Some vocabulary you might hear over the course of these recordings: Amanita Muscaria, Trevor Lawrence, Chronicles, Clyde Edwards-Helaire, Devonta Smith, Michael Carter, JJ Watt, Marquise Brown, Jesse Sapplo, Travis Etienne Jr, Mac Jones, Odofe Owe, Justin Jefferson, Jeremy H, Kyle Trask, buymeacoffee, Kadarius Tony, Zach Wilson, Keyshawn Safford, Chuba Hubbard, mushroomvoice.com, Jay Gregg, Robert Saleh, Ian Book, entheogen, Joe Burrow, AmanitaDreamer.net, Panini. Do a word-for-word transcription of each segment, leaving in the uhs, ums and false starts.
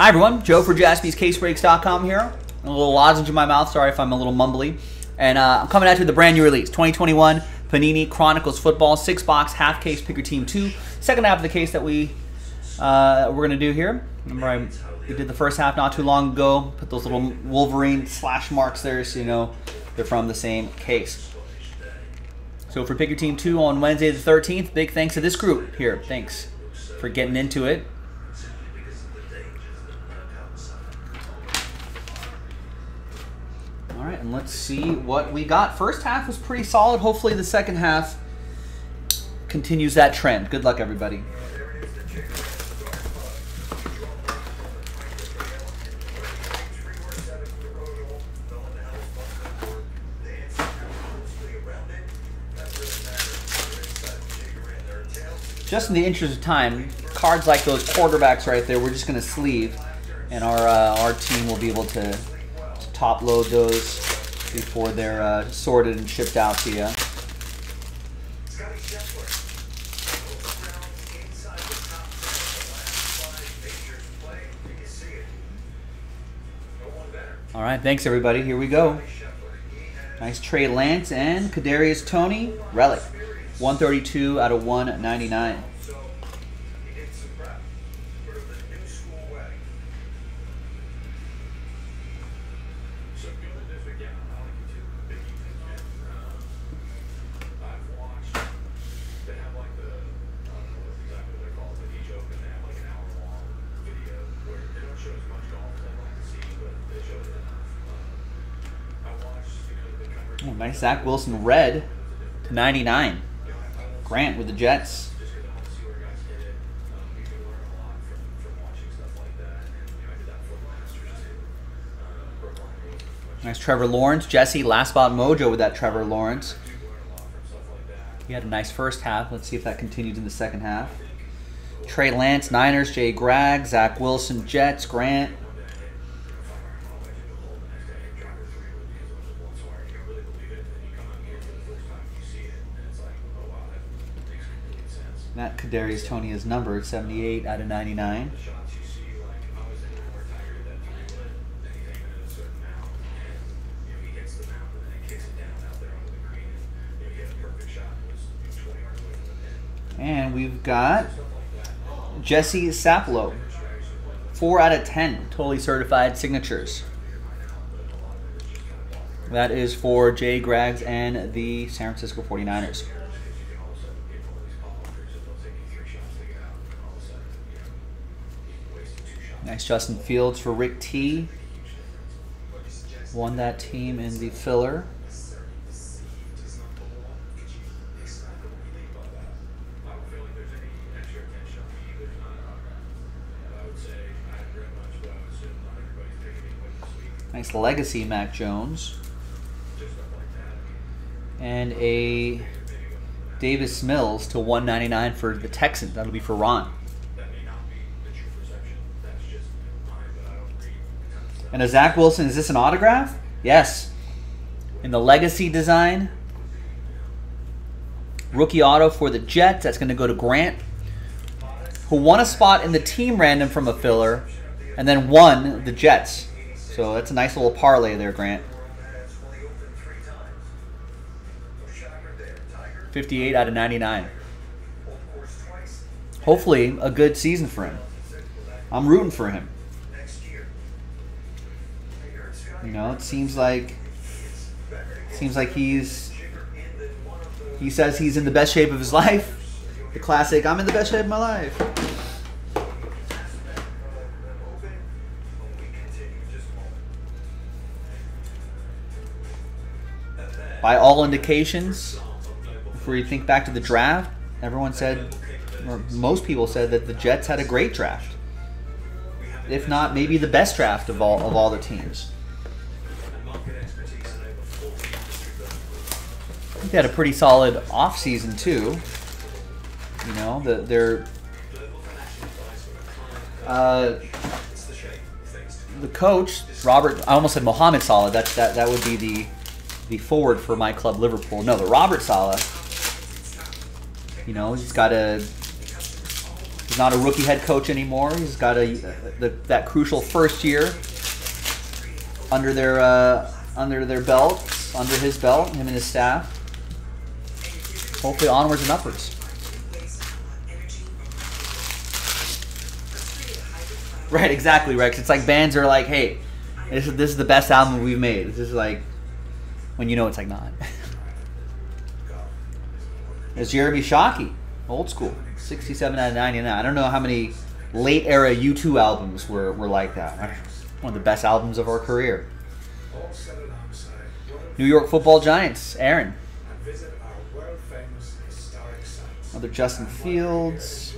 Hi everyone, Joe for Jaspys Case Breaks dot com here. A little lozenge in my mouth, sorry if I'm a little mumbly. And uh, I'm coming at you with a brand new release, twenty twenty-one Panini Chronicles Football, six box, half case, pick your team two. Second half of the case that we, uh, we're going to do here. Remember, I, we did the first half not too long ago. Put those little Wolverine slash marks there so you know they're from the same case. So for pick your team two on Wednesday the thirteenth, big thanks to this group here. Thanks for getting into it. All right, and let's see what we got. First half was pretty solid. Hopefully the second half continues that trend. Good luck, everybody. Just in the interest of time, cards like those quarterbacks right there, we're just going to sleeve, and our, uh, our team will be able to top load those before they're uh, sorted and shipped out to you. All right, thanks everybody. Here we go. Nice Trey Lance and Kadarius Tony relic, one thirty-two out of one ninety-nine. Oh, nice Zach Wilson red to ninety-nine. Grant with the Jets. Nice Trevor Lawrence. Jesse, last spot mojo with that Trevor Lawrence. He had a nice first half. Let's see if that continues in the second half. Trey Lance, Niners. Jay Gregg, Zach Wilson, Jets. Grant. That Kadarius Tony is numbered, seventy-eight out of ninety-nine. And we've got Jesse Sapplo, four out of ten, totally certified signatures. That is for Jay Gregg and the San Francisco forty-niners. Nice Justin Fields for Rick T. Won that team in the filler. Nice legacy Mac Jones. And a Davis Mills to one ninety-nine for the Texans. That'll be for Ron. And a Zach Wilson, is this an autograph? Yes. In the legacy design. Rookie auto for the Jets. That's going to go to Grant, who won a spot in the team random from a filler and then won the Jets. So that's a nice little parlay there, Grant. fifty-eight out of ninety-nine. Hopefully a good season for him. I'm rooting for him. You know, it seems like it seems like he's he says he's in the best shape of his life. The classic, I'm in the best shape of my life. By all indications, if we think back to the draft, everyone said, or most people said, that the Jets had a great draft. If not, maybe the best draft of all of all the teams. They had a pretty solid offseason too. You know, the, their uh, the coach Robert. I almost said Mohamed Saleh. That's that. That would be the the forward for my club, Liverpool. No, the Robert Saleh. You know, he's got a. He's not a rookie head coach anymore. He's got a the, that crucial first year under their uh, under their belt, under his belt, him and his staff. Hopefully onwards and upwards. Right, exactly, Rex. It's like bands are like, hey, this is, this is the best album we've made. This is like, when you know it's like not. There's Jeremy Shockey, old school, sixty-seven out of ninety-nine. I don't know how many late era U two albums were, were like that. One of the best albums of our career. New York Football Giants, Aaron. Another Justin Fields,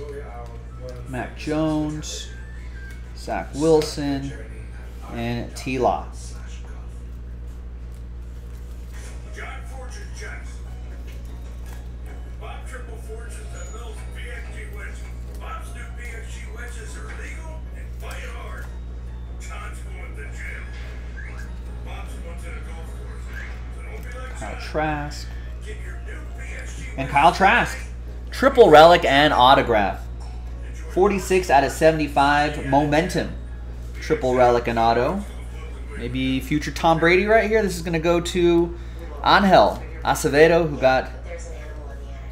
Mac Jones, Zach Wilson, and T-Law. Kyle Trask. And Kyle Trask. Triple relic and autograph. forty-six out of seventy-five, momentum. Triple relic and auto. Maybe future Tom Brady right here. This is going to go to Angel Acevedo, who got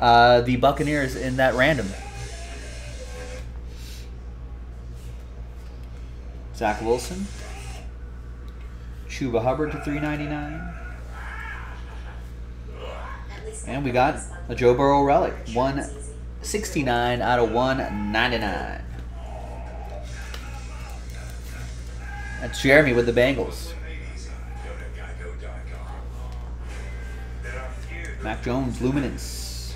uh, the Buccaneers in that random. Zach Wilson. Chuba Hubbard to three ninety-nine. And we got a Joe Burrow relic, one sixty-nine out of one ninety-nine. That's Jeremy with the Bengals. Mac Jones, Luminance.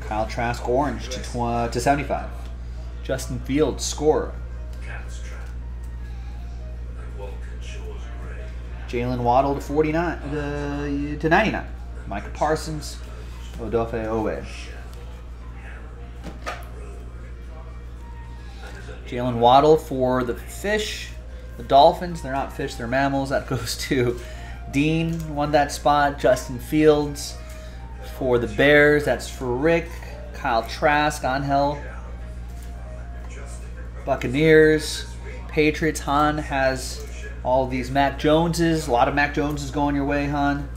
Kyle Trask, orange to tw to seventy-five. Justin Fields, scorer. Jalen Waddle to forty-nine, uh, to ninety-nine. Micah Parsons, Odofe Owe. Jalen Waddle for the fish, the Dolphins. They're not fish, they're mammals. That goes to Dean, won that spot. Justin Fields for the Bears. That's for Rick. Kyle Trask, Angel. Buccaneers, Patriots. Han has all these Mac Joneses. A lot of Mac Joneses going your way, hon.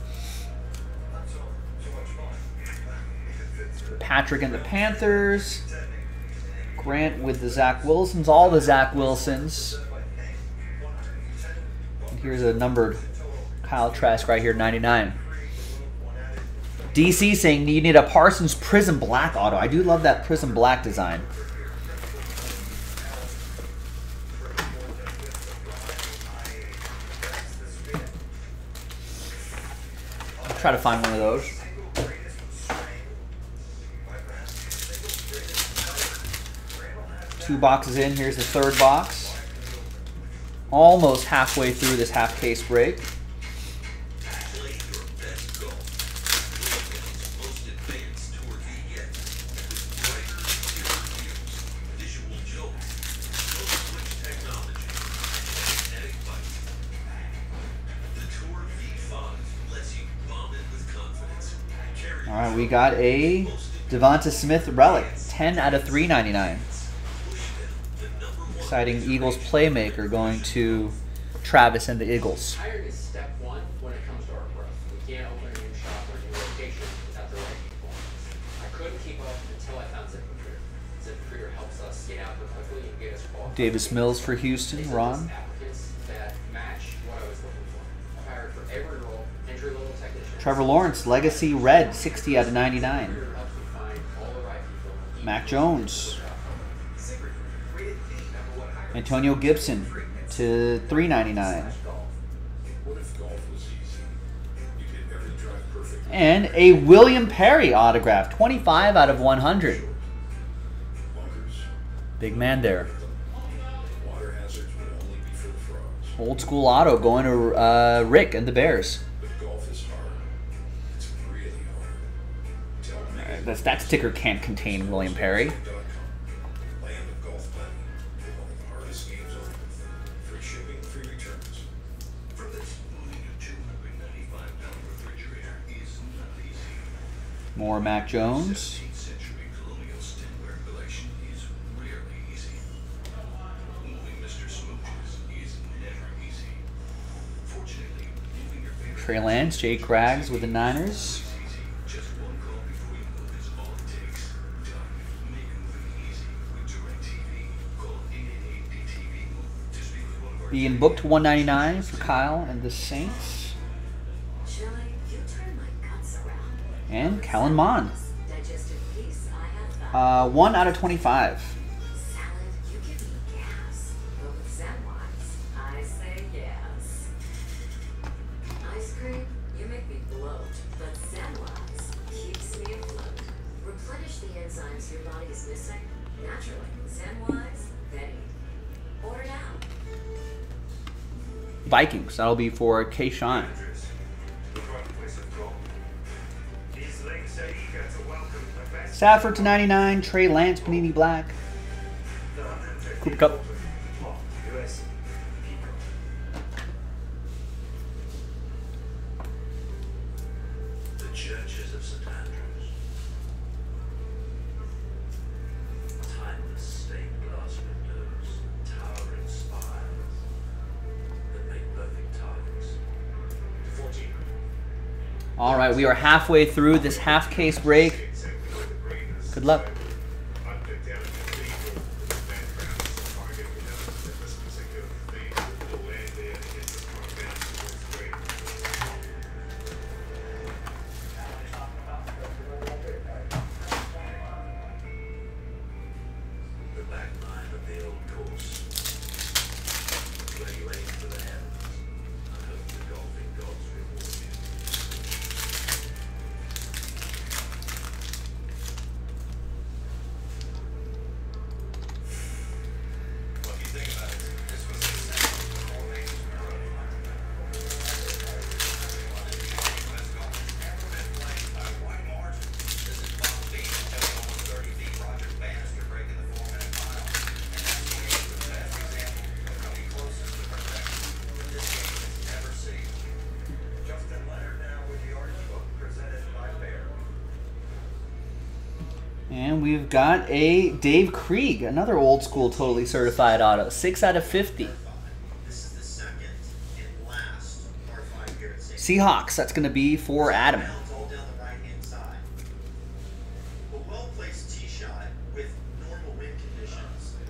Patrick and the Panthers. Grant with the Zach Wilsons. All the Zach Wilsons. And here's a numbered Kyle Trask right here, ninety-nine. D C saying you need a Parsons Prism Black auto. I do love that Prism Black design. Try to find one of those. Two boxes in. Here's the third box. Almost halfway through this half case break. We got a Devonta Smith relic, ten out of three ninety-nine. Exciting Eagles playmaker going to Travis and the Eagles. Davis Mills for Houston, Ron. Trevor Lawrence, Legacy Red, sixty out of ninety-nine. Mac Jones. Antonio Gibson to three ninety-nine. And a William Perry autograph, twenty-five out of one hundred. Big man there. Old school auto going to uh, Rick and the Bears. The stats ticker can't contain William Perry. More Mac Jones. Trey Lance, Jay Gregg with the Niners. Being booked to one ninety-nine for Kyle and the Saints. And Kellen Mond. Uh, one out of twenty-five. Vikings. That'll be for Keyshawn. Safford to ninety-nine. Trey Lance, Panini Black. Cooper Cup. All right, we are halfway through this half case break. Good luck. And we've got a Dave Krieg, another old school totally certified auto. six out of fifty. This is the second and last part five here at Seahawks, that's going to be for Adam. I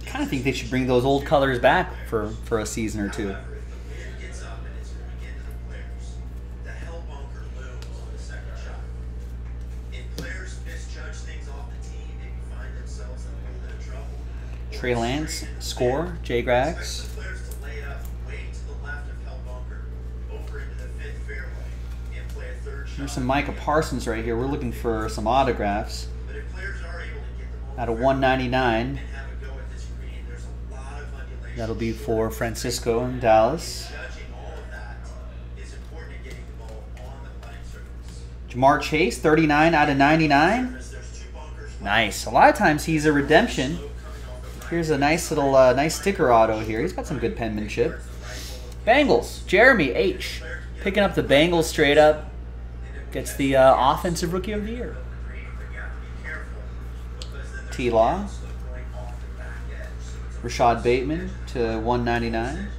kind of think they should bring those old colors back for, for a season or two. Trey Lance, score, Jay Gregg. There's some Micah Parsons right here. We're looking for some autographs. Out of one ninety-nine. That'll be for Francisco in Dallas. Jamar Chase, thirty-nine out of ninety-nine. Nice. A lot of times he's a redemption. Here's a nice little, uh, nice sticker auto here. He's got some good penmanship. Bengals, Jeremy H. Picking up the Bengals straight up. Gets the uh, Offensive Rookie of the Year. T-Law. Rashad Bateman to one ninety-nine.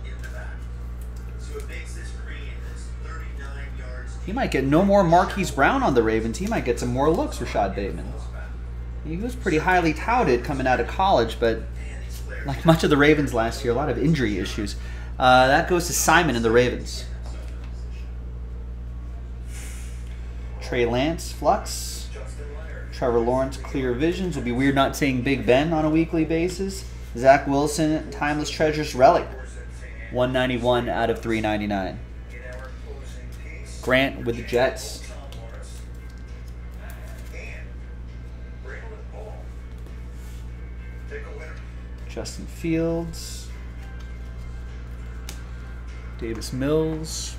He might get no more Marquise Brown on the Ravens. He might get some more looks, Rashad Bateman. He was pretty highly touted coming out of college, but like much of the Ravens last year, a lot of injury issues. Uh, that goes to Simon and the Ravens. Trey Lance, Flux. Trevor Lawrence, Clear Visions. It'll be weird not seeing Big Ben on a weekly basis. Zach Wilson, Timeless Treasures Relic. one ninety-one out of three ninety-nine. Grant with the Jets. Justin Fields, Davis Mills,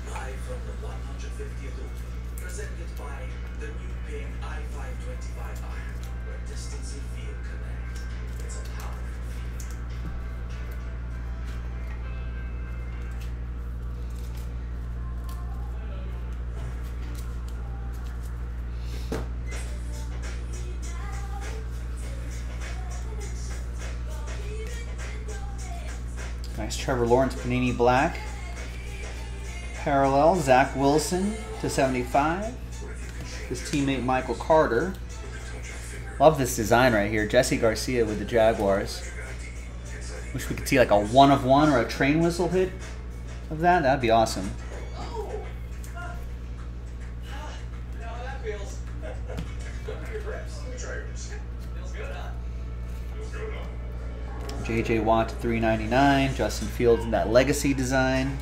Nice Trevor Lawrence Panini Black. Parallel, Zach Wilson to seventy-five. His teammate Michael Carter. Love this design right here. Jesse Garcia with the Jaguars. Wish we could see like a one of one or a train whistle hit of that. That'd be awesome. J J Watt three ninety-nine. Justin Fields in that legacy design.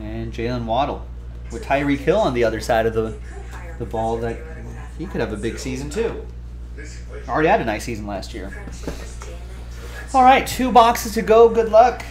And Jalen Waddle with Tyreek Hill on the other side of the the ball. That he could have a big season too. Already had a nice season last year. All right, two boxes to go. Good luck.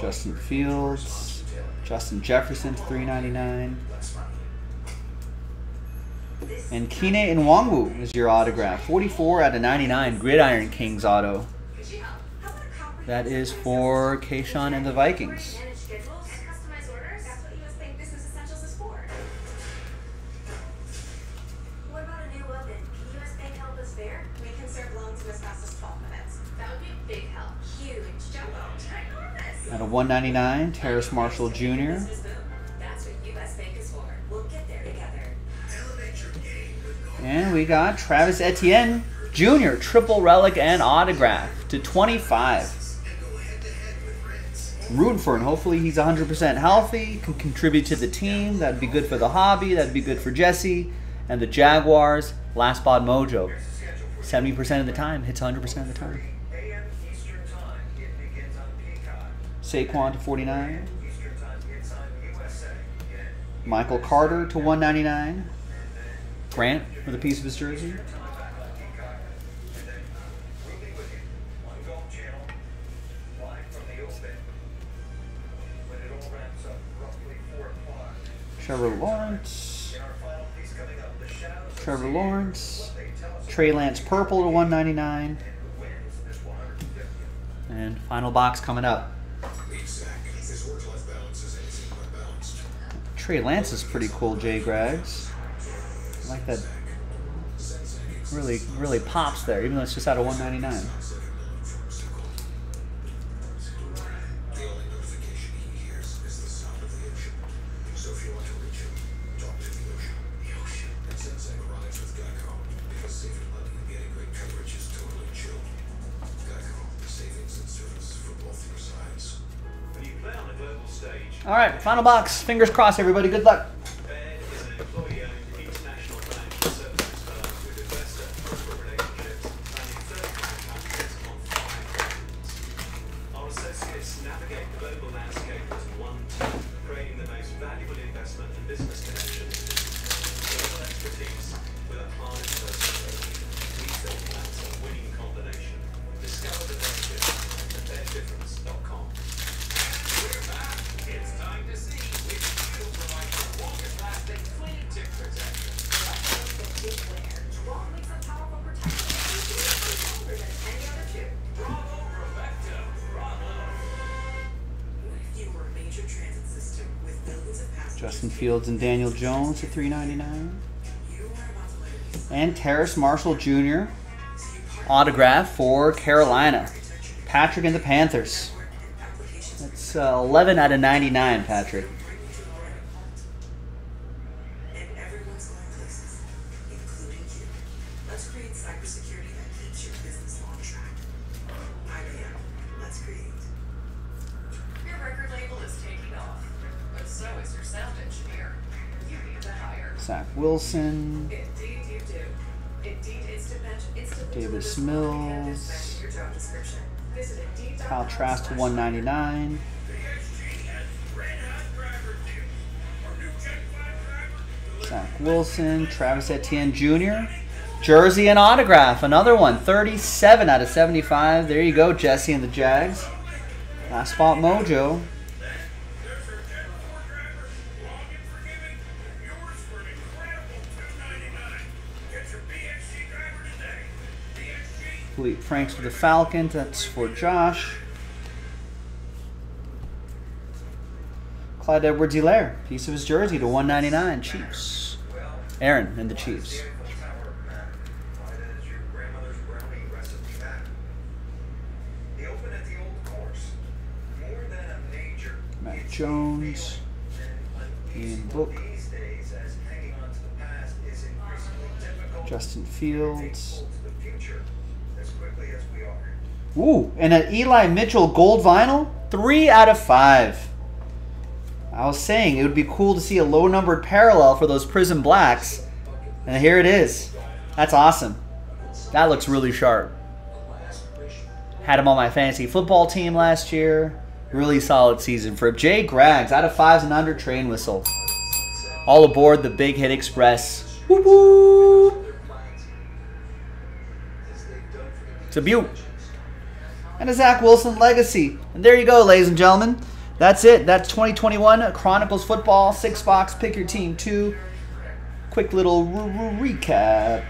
Justin Fields, Justin Jefferson three ninety-nine, and Kine Nwanwu is your autograph, forty-four out of ninety-nine, Gridiron Kings auto. That is for Keyshawn and the Vikings. At a one ninety-nine, Terrace Marshall Junior And we got Travis Etienne Junior, triple relic and autograph to twenty-five. Rooting for him. Hopefully he's one hundred percent healthy, can contribute to the team. That'd be good for the hobby. That'd be good for Jesse and the Jaguars. Last spot mojo. seventy percent of the time, hits one hundred percent of the time. Saquon to forty-nine. Michael Carter to one ninety-nine. Grant with a piece of his jersey. Trevor Lawrence. Trevor Lawrence. Trey Lance purple to one ninety-nine. And final box coming up. Trey Lance is pretty cool, Jay Gregg's. I like that. Really, really pops there, even though it's just out of one ninety-nine. All right, final box. Fingers crossed, everybody. Good luck. Justin Fields and Daniel Jones to three ninety-nine. And Terrace Marshall Junior autograph for Carolina. Patrick and the Panthers. That's uh, eleven out of ninety-nine, Patrick. So is your sound engineer. Wilson, Davis Mills, Kyle Trask to one ninety-nine. Zach Wilson, Travis Etienne Junior Jersey and autograph, another one. thirty-seven out of seventy-five. There you go, Jesse and the Jags. Last spot mojo. Fleet Franks for the Falcons. That's for Josh. Clyde Edwards-Helaire, piece of his jersey to one ninety-nine. Chiefs. Aaron and the Chiefs. Mac Jones. Ian Book. Justin Fields. Ooh, and an Eli Mitchell gold vinyl, three out of five. I was saying it would be cool to see a low numbered parallel for those Prism Blacks, and here it is. That's awesome. That looks really sharp. Had him on my fantasy football team last year. Really solid season for Jay Gregg. Out of fives and under. Train whistle. All aboard the Big Hit Express. Whoop whoop. It's a beaut. And a Zach Wilson legacy. And there you go, ladies and gentlemen. That's it. That's twenty twenty-one Chronicles Football. Six box. Pick your team two. Quick little recap.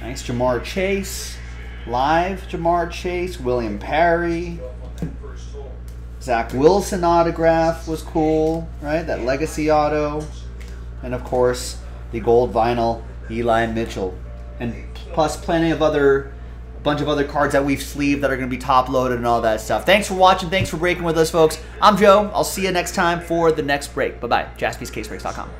Nice Jamar Chase. Live Jamar Chase. William Perry. Zach Wilson autograph was cool, right? That legacy auto. And, of course, the gold vinyl Eli Mitchell. And plus plenty of other... bunch of other cards that we've sleeved that are going to be top-loaded and all that stuff. Thanks for watching. Thanks for breaking with us, folks. I'm Joe. I'll see you next time for the next break. Bye-bye. Jaspys Case Breaks dot com.